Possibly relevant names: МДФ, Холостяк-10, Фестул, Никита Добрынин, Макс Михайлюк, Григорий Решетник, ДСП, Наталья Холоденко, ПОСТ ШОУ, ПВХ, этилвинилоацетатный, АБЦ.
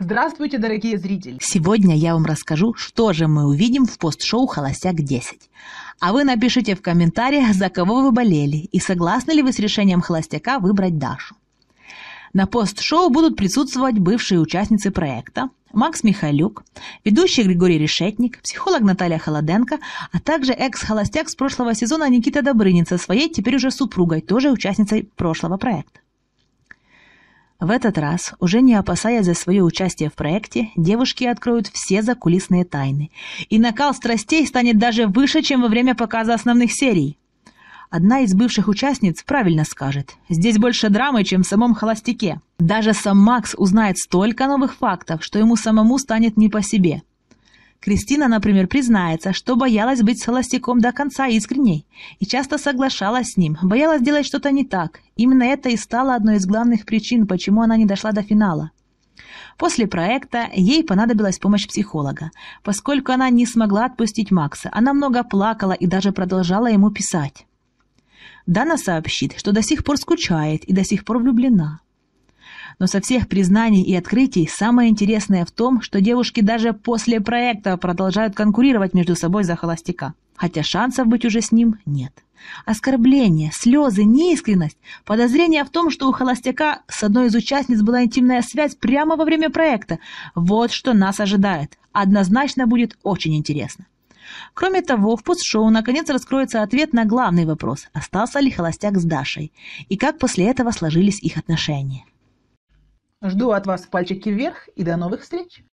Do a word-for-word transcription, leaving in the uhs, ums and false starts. Здравствуйте, дорогие зрители! Сегодня я вам расскажу, что же мы увидим в постшоу «Холостяк-десять». А вы напишите в комментариях, за кого вы болели, и согласны ли вы с решением холостяка выбрать Дашу. На постшоу будут присутствовать бывшие участницы проекта Макс Михайлюк, ведущий Григорий Решетник, психолог Наталья Холоденко, а также экс-холостяк с прошлого сезона Никита Добрынин со своей теперь уже супругой, тоже участницей прошлого проекта. В этот раз, уже не опасаясь за свое участие в проекте, девушки откроют все закулисные тайны, и накал страстей станет даже выше, чем во время показа основных серий. Одна из бывших участниц правильно скажет: здесь больше драмы, чем в самом «Холостяке». Даже сам Макс узнает столько новых фактов, что ему самому станет не по себе. Кристина, например, признается, что боялась быть с холостяком до конца искренней и часто соглашалась с ним, боялась делать что-то не так. Именно это и стало одной из главных причин, почему она не дошла до финала. После проекта ей понадобилась помощь психолога, поскольку она не смогла отпустить Макса. Она много плакала и даже продолжала ему писать. Дана сообщит, что до сих пор скучает и до сих пор влюблена. Но со всех признаний и открытий самое интересное в том, что девушки даже после проекта продолжают конкурировать между собой за холостяка, хотя шансов быть уже с ним нет. Оскорбления, слезы, неискренность, подозрение в том, что у холостяка с одной из участниц была интимная связь прямо во время проекта. Вот что нас ожидает. Однозначно будет очень интересно. Кроме того, в постшоу наконец раскроется ответ на главный вопрос: остался ли холостяк с Дашей и как после этого сложились их отношения. Жду от вас пальчики вверх и до новых встреч!